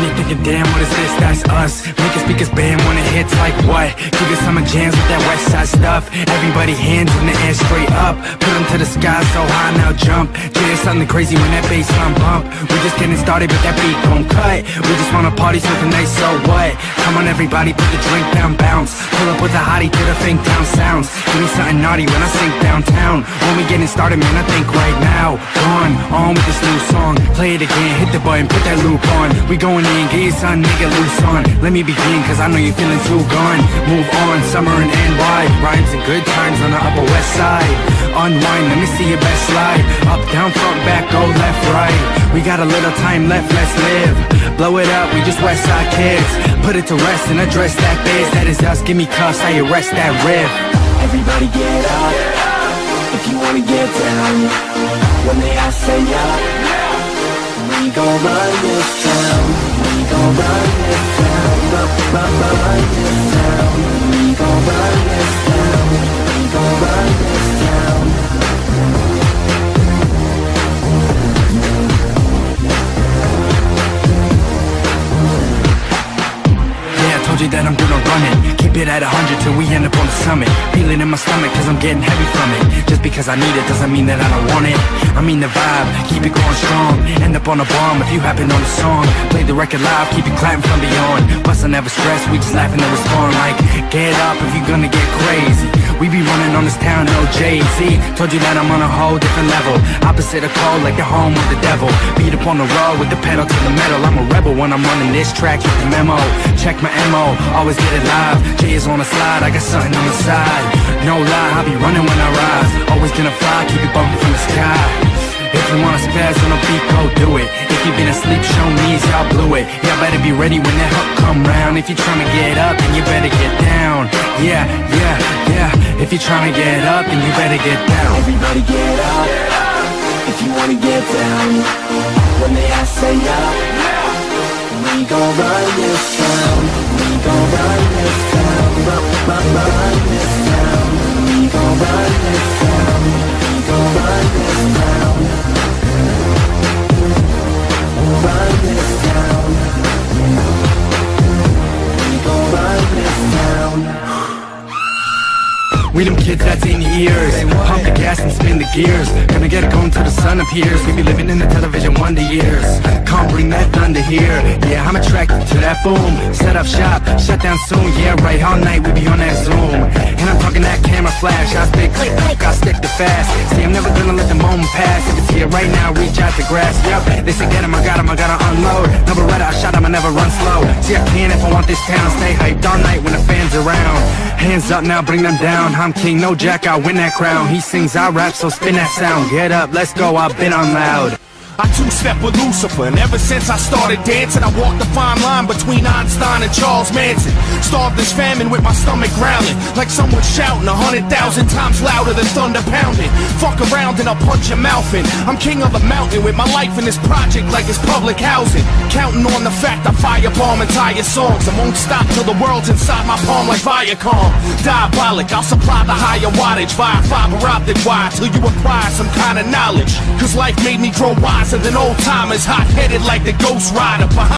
money, thinking damn, what is this? That's us. Make it speakers band when it hits like what? Give it summer jams with that West Side stuff. Everybody hands in the air straight up. Put them to the sky so high, now jump. Yeah, it's something crazy when that bass line bump. We're just getting started, but that beat gon' cut. We just wanna party so tonight, so what? Come on everybody, put the drink down, bounce. Pull up with a hottie to the think town sounds. Give me something naughty when I sink downtown. When we getting started, man, I think right now. Gone, on with this new song. Play it again, hit the button, put that loop on. We going in, get your son, nigga, loose on. Let me begin, cause I know you're feeling too gone. Move on, summer in NY. Rhymes and good times on the Upper West Side. Unwind, let me see your best slide. Up, down, front, back, go left, right. We got a little time left, let's live. Blow it up, we just West Side kids. Put it to rest and address that biz. That is us, give me cuffs, I arrest that rib. Everybody get up, if you wanna get down. When they all say up, we gon' run this town. We gon' run this town. Run this town. We gon' run this town. We gon' run this town. Yeah, I told you that I'm gonna run it. Keep it at 100 till we end up on the summit. Feeling in my stomach cause I'm getting heavy from it. Just because I need it doesn't mean that I don't want it. I mean the vibe, keep it going strong. End up on a bomb if you happen on the song. Play the record live, keep it clapping from beyond. Plus I never stress, we just laughing and respond like, get up if you're gonna get crazy. We be running on this town, no Jay-Z. Told you that I'm on a whole different level. Opposite of cold, like the home of the devil. Beat up on the road with the pedal to the metal. I'm a rebel when I'm running this track with the memo. Check my MO, always get it live. Jay is on a slide, I got something on the side. No lie, I be running when I rise. Always gonna fly, keep it bumping from the sky. If you wanna spaz on a beat, go do it. If you been asleep, show me y'all blew it. Y'all better be ready when that hook come round. If you tryna get up, then you better get down. Yeah, yeah, yeah. If you tryna get up, then you better get down. Everybody get up, if you wanna get down. When they all say up, we gon' run this town. We gon' run this town. Run this town. We gon' run this town. We gon' run this town. Run this town. We gon' run this town. We them kids that's in ears. Pump the gas and spin the gears. Gonna get it going till the sun appears. We be living in the television wonder years. Can't bring that thunder here. Yeah, I'm attracted to that boom. Set up shop, shut down soon. Yeah, right, all night we be on that Zoom. And I'm talking that camera flash. I spit click, click, I stick to fast. See, I'm never gonna let the moment pass. If it's here right now, reach out to grasp. Yup, they say get him, I got him, I gotta unload. Never read I shot him, I never run slow. See, I can if I want this town. Stay hyped all night when the fans around. Hands up now, bring them down. I'm king, no jack, I win that crown. He sings, I rap, so spin that sound. Get up, let's go, I've been on loud. I two-step with Lucifer, and ever since I started dancing, I walked the fine line between Einstein and Charles Manson. Starved this famine with my stomach growling, like someone shouting 100,000 times louder than thunder pounding. Fuck around and I'll punch your mouth in. I'm king of the mountain with my life in this project like it's public housing. Counting on the fact I firebomb entire songs. I won't stop till the world's inside my palm like Viacom. Diabolic, I'll supply the higher wattage via fiber optic wire till you apply some kind of knowledge. Cause life made me grow wise. And then old timers hot-headed like the Ghost Rider behind